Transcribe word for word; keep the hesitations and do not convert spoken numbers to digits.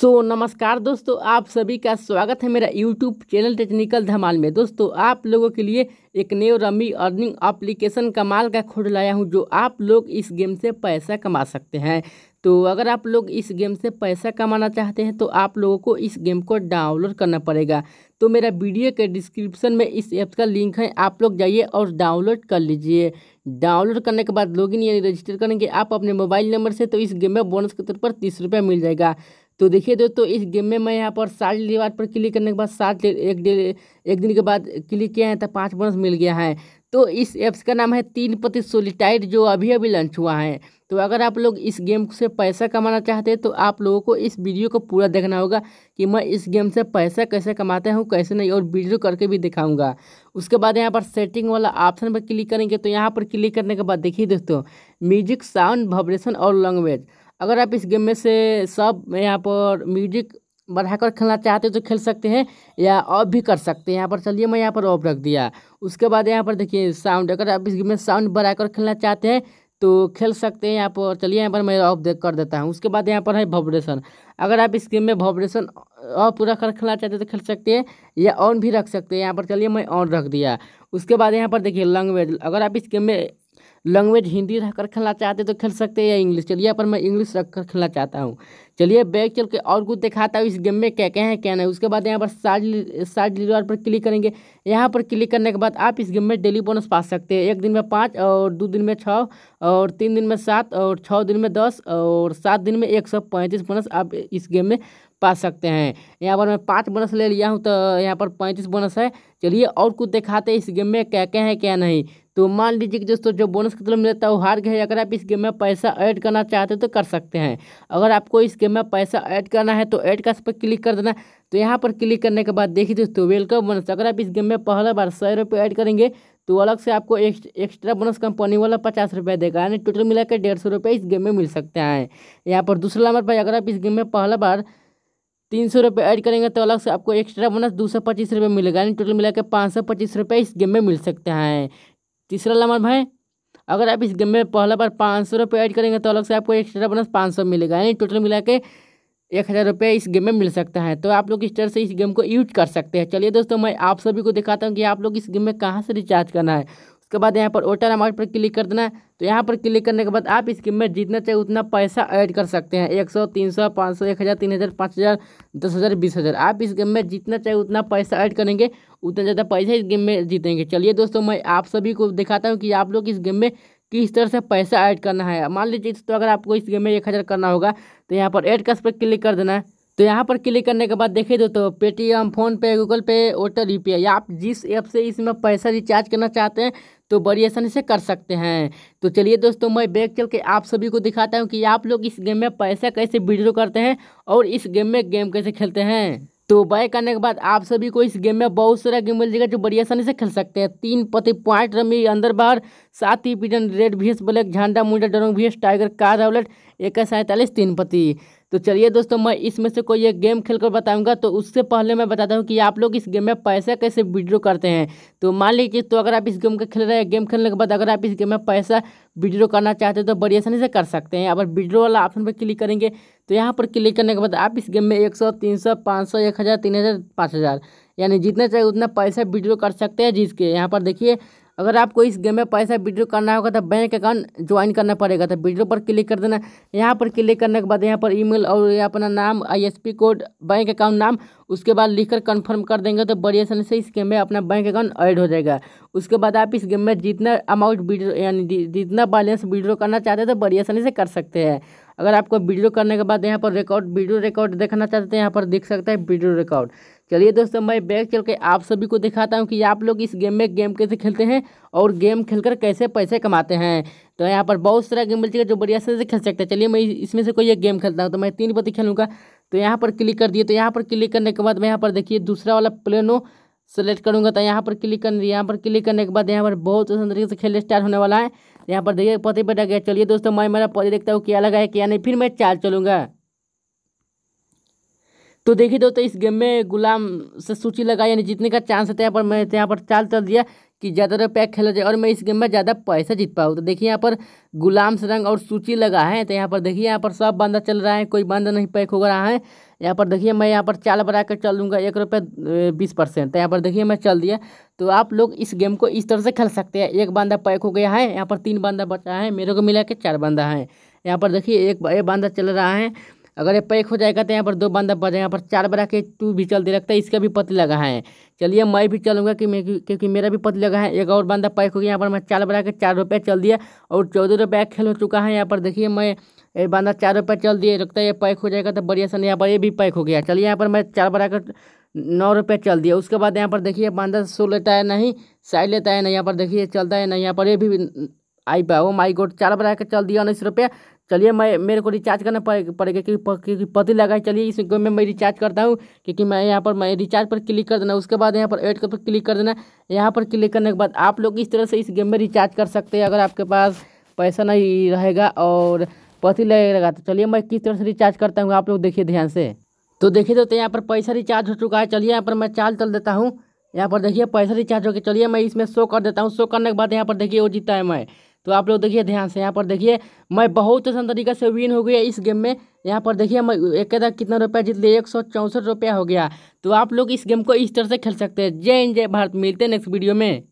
सो so, नमस्कार दोस्तों, आप सभी का स्वागत है मेरा यूट्यूब चैनल टेक्निकल धमाल में। दोस्तों, आप लोगों के लिए एक नए रमी अर्निंग एप्लीकेशन कमाल का खोज लाया हूं, जो आप लोग इस गेम से पैसा कमा सकते हैं। तो अगर आप लोग इस गेम से पैसा कमाना चाहते हैं तो आप लोगों को इस गेम को डाउनलोड करना पड़ेगा। तो मेरा वीडियो के डिस्क्रिप्शन में इस ऐप का लिंक है, आप लोग जाइए और डाउनलोड कर लीजिए। डाउनलोड करने के बाद लॉगिन यानी रजिस्टर करेंगे आप अपने मोबाइल नंबर से, तो इस गेम में बोनस के तौर पर तीस रुपये मिल जाएगा। तो देखिए दोस्तों, इस गेम में मैं यहाँ पर सात रिवार्ड पर क्लिक करने के बाद सात एक डे एक दिन के बाद क्लिक किया है तो पाँच बोनस मिल गया है। तो इस ऐप्स का नाम है तीन पति सोलिटायर, जो अभी अभी लॉन्च हुआ है। तो अगर आप लोग इस गेम से पैसा कमाना चाहते हैं तो आप लोगों को इस वीडियो को पूरा देखना होगा कि मैं इस गेम से पैसा कैसे कमाता हूँ, कैसे नहीं, और वीडियो करके भी दिखाऊंगा। उसके बाद यहाँ पर सेटिंग वाला ऑप्शन पर क्लिक करेंगे, तो यहाँ पर क्लिक करने के बाद देखिए दोस्तों, म्यूजिक, साउंड, वाइब्रेशन और लैंग्वेज। अगर आप इस गेम में से सब यहाँ पर म्यूजिक बढ़ाकर खेलना चाहते हो तो खेल सकते हैं, या ऑफ भी कर सकते हैं। यहाँ पर चलिए मैं यहाँ पर ऑफ रख दिया। उसके बाद यहाँ पर देखिए साउंड, अगर आप इस गेम में साउंड बढ़ाकर खेलना चाहते हैं तो खेल सकते हैं। यहाँ पर चलिए यहाँ पर मैं ऑफ देख कर देता हूँ। उसके बाद यहाँ पर है वाइब्रेशन, अगर आप इस गेम में वाइब्रेशन ऑफ रख कर खेलना चाहते हैं तो खेल सकते हैं, या ऑन भी रख सकते हैं। यहाँ पर चलिए मैं ऑन रख दिया। उसके बाद यहाँ पर देखिए लैंग्वेज, अगर आप इस गेम में लैंग्वेज हिंदी रखकर खेलना चाहते तो खेल सकते हैं, या इंग्लिश। चलिए यहाँ पर मैं इंग्लिश रखकर खेलना चाहता हूँ। चलिए बैक चल के और कुछ दिखाता हूँ इस गेम में क्या क्या है क्या नहीं। उसके बाद यहाँ पर साइड साइड रिवार्ड पर क्लिक करेंगे। यहाँ पर क्लिक करने के बाद आप इस गेम में डेली बोनस पा सकते हैं। एक दिन में पाँच, और दो दिन में छः, और तीन दिन में सात, और छः दिन में दस, और सात दिन में एक सौ पैंतीस बोनस आप इस गेम में पा सकते हैं। यहाँ पर मैं पाँच बोनस ले लिया हूँ, तो यहाँ पर पैंतीस बोनस है। चलिए और कुछ दिखाते हैं इस गेम में क्या क्या है क्या नहीं। तो मान लीजिए कि दोस्तों जो बोनस के तरफ मिलता है वो हार गए। अगर आप इस गेम में पैसा ऐड करना चाहते हो तो कर सकते हैं। अगर आपको इस गेम में पैसा ऐड करना है तो ऐड का इस पर क्लिक कर देना। तो यहाँ पर क्लिक करने के बाद देखिए दोस्तों वेलकम बोनस, अगर आप इस गेम में पहला बार सौ रुपये ऐड करेंगे तो अलग से आपको एक, एक्स्ट्रा बोनस कंपनी वाला पचास रुपये देगा, यानी टोटल मिला कर डेढ़ सौ रुपये इस गेम में मिल सकते हैं। यहाँ पर दूसरा नंबर पर अगर आप इस गेम में पहला बार तीन सौ रुपये ऐड करेंगे तो अलग से आपको एक्स्ट्रा बोनस दो सौ पच्चीस रुपये मिलेगा, यानी टोटल मिला के पाँच सौ पच्चीस रुपये इस गेम में मिल सकते हैं। तीसरा नंबर भाई, अगर आप इस गेम में पहला बार पाँच सौ रुपये ऐड करेंगे तो अलग से आपको एक्स्ट्रा बोनस पाँच सौ मिलेगा, यानी टोटल मिला के एक हज़ार रुपये इस गेम में मिल सकता है। तो आप लोग इस तरह से इस गेम को यूज कर सकते हैं। चलिए दोस्तों, मैं आप सभी को दिखाता हूँ कि आप लोग इस गेम में कहाँ से रिचार्ज करना है। उसके बाद यहाँ पर ओटर अमाउंट पर क्लिक कर देना। तो यहाँ पर क्लिक करने के बाद आप इस गेम में जितना चाहिए उतना पैसा ऐड कर सकते हैं। एक सौ, तीन सौ, पाँच सौ, एक हज़ार, तीन हज़ार, पाँच हज़ार, दस हज़ार, बीस हज़ार। आप इस गेम में जितना चाहिए उतना पैसा ऐड करेंगे, उतना ज़्यादा पैसा इस गेम में जीतेंगे। चलिए दोस्तों, मैं आप सभी को दिखाता हूँ कि आप लोग इस गेम में किस तरह से पैसा ऐड करना है। मान लीजिए तो अगर आपको इस गेम में एक हज़ार करना होगा तो यहाँ पर ऐड कैश पर क्लिक कर देना है। तो यहाँ पर क्लिक करने के बाद देखिए दोस्तों पेटीएम, फ़ोनपे, गूगल पे, ओटर, यूपीआई, आप जिस ऐप से इसमें पैसा रिचार्ज करना चाहते हैं तो बड़ी आसानी से कर सकते हैं। तो चलिए दोस्तों, मैं बैक चल के आप सभी को दिखाता हूँ कि आप लोग इस गेम में पैसा कैसे विड्रॉ करते हैं और इस गेम में गेम कैसे खेलते हैं। तो बैक करने के बाद आप सभी को इस गेम में बहुत सारा गेम मिल जाएगा जो बड़ी आसानी से खेल सकते हैं। तीन पति, पॉइंट, रमी, अंदर बाहर, साथ ही पिजन, रेड भीस, ब्लैक, झंडा, मुंडा, डरोंग भीस, टाइगर, कार, रावलेट, एक सैंतालीस, तीन पति। तो चलिए दोस्तों, मैं इसमें से कोई एक गेम खेलकर बताऊंगा। तो उससे पहले मैं बताता हूं कि आप लोग इस गेम में पैसा कैसे विड्रॉ करते हैं। तो मान लीजिए तो अगर आप इस गेम का खेल रहे हैं, गेम खेलने के बाद अगर आप इस गेम में पैसा विड्रॉ करना चाहते हैं तो बड़ी आसानी से कर सकते हैं। अगर विड्रॉ वाला ऑप्शन पर क्लिक करेंगे तो यहाँ पर क्लिक करने के बाद आप इस गेम में एक सौ, तीन सौ, पाँच सौ, एक हज़ार, तीन हज़ार, पाँच हज़ार, यानी जितना चाहिए उतना पैसा विड्रॉ कर सकते हैं। जिसके यहाँ पर देखिए अगर आपको इस गेम में पैसा विड्रॉ करना होगा तो बैंक अकाउंट ज्वाइन करना पड़ेगा। तो विड्रॉ पर क्लिक कर देना। यहाँ पर क्लिक करने के बाद यहाँ पर ईमेल और अपना नाम, आईएसपी कोड, बैंक अकाउंट नाम, उसके बाद लिखकर कंफर्म कर देंगे तो बड़ी आसानी से इस गेम में अपना बैंक अकाउंट ऐड हो जाएगा। उसके बाद आप इस गेम में जितना अमाउंट विड्रॉ यानी जितना बैलेंस विड्रॉ करना चाहते हैं तो बड़ी आसानी से कर सकते हैं। अगर आपको वीडियो करने के बाद यहाँ पर रिकॉर्ड वीडियो रिकॉर्ड देखना चाहते हैं, यहाँ पर देख सकते हैं वीडियो रिकॉर्ड। चलिए दोस्तों, मैं बैक चल के आप सभी को दिखाता हूँ कि आप लोग इस गेम में गेम कैसे खेलते हैं और गेम खेलकर कैसे पैसे कमाते हैं। तो यहाँ पर बहुत सारा गेम मिल जाएगा जो बढ़िया से खेल सकते हैं। चलिए मैं इसमें से कोई एक गेम खेलता हूँ। तो मैं तीन पत्ती खेलूँगा। तो यहाँ पर क्लिक कर दिए। तो यहाँ पर क्लिक करने के बाद मैं यहाँ पर देखिए दूसरा वाला प्लेनो सेलेक्ट करूँगा। तो यहाँ पर क्लिक कर यहाँ पर क्लिक करने के बाद यहाँ पर बहुत आसान तरीके से खेल स्टार्ट होने वाला है। यहाँ पर देखिए पति बैठा गया। चलिए दोस्तों, मैं मेरा पति देखता हूँ क्या लगा है क्या नहीं, फिर मैं चाल चलूँगा। तो देखिए दोस्तों, इस गेम में गुलाम से सूची लगा यानी जीतने का चांस होता है। यहाँ पर मैं यहाँ पर चाल चल दिया कि ज़्यादा रुपया खेला जाए और मैं इस गेम में ज़्यादा पैसा जीत पाऊँ। तो देखिए यहाँ पर गुलाम से रंग और सूची लगा है। तो यहाँ पर देखिए यहाँ पर सब बंदा चल रहा है, कोई बंदा नहीं पैक हो रहा है। यहाँ पर देखिए मैं यहाँ पर चाल बढ़ा कर चल दूँगा एक रुपये बीस परसेंट। यहाँ पर देखिए मैं चल दिया। तो आप लोग इस गेम को इस तरह से खेल सकते हैं। एक बंदा पैक हो गया है, यहाँ पर तीन बंदा बचा है, मेरे को मिला के चार बंदा है। यहाँ पर देखिए एक ये बंदा चल रहा है, अगर ये पैक हो जाएगा तो यहाँ पर दो बंदा बचा। यहाँ पर चार बड़ा के टू भी चलते रखता है, इसका भी पति लगा है। चलिए मैं भी चलूँगा कि मैं क्योंकि मेरा भी पति लगा है। एक और बंदा पैक हो गया। यहाँ पर मैं चार बड़ा के चार रुपये चल दिया और चौदह रुपये खेल हो चुका है। यहाँ पर देखिए मैं ये बंदा चार रुपये चल दिए, रखता है ये पैक हो जाएगा तो बढ़िया सन। यहाँ पर ये भी पैक हो गया। चलिए यहाँ पर मैं चार बड़ा कर नौ रुपये चल दिया। उसके बाद यहाँ पर देखिए बंदा सो लेता है नहीं, साइड लेता है नहीं, यहाँ पर देखिए चलता है नहीं। यहाँ पर ये भी आई पा, ओ माई गोड, चार बड़ा कर चल दिया उन्नीस रुपये। चलिए मैं मेरे को रिचार्ज करना पड़ेगा क्योंकि पति लगा है। चलिए इस गेम में मैं रिचार्ज करता हूँ क्योंकि मैं यहाँ पर मैं रिचार्ज पर क्लिक कर देना। उसके बाद यहाँ पर ऐड पर क्लिक कर देना। यहाँ पर क्लिक करने के बाद आप लोग इस तरह से इस गेम में रिचार्ज कर सकते हैं अगर आपके पास पैसा नहीं रहेगा और पति लगेगा। तो चलिए मैं किस तरह से रिचार्ज करता हूँ आप लोग देखिए ध्यान से। तो देखिए दोस्तों यहाँ पर पैसा रिचार्ज हो चुका है। चलिए यहाँ पर मैं चाल चल देता हूँ। यहाँ पर देखिए पैसा रिचार्ज हो गया। चलिए मैं इसमें शो कर देता हूँ। शो करने के बाद यहाँ पर देखिए वो जीता है मैं। तो आप लोग देखिए ध्यान से। यहाँ पर देखिए मैं बहुत आसान तरीके से विन हो गया इस गेम में। यहाँ पर देखिए मैं एक कितना रुपया जीत लिया, एक सौ चौंसठ रुपया हो गया। तो आप लोग इस गेम को इस तरह से खेल सकते हैं। जय हिंद, जय भारत। मिलते हैं नेक्स्ट वीडियो में।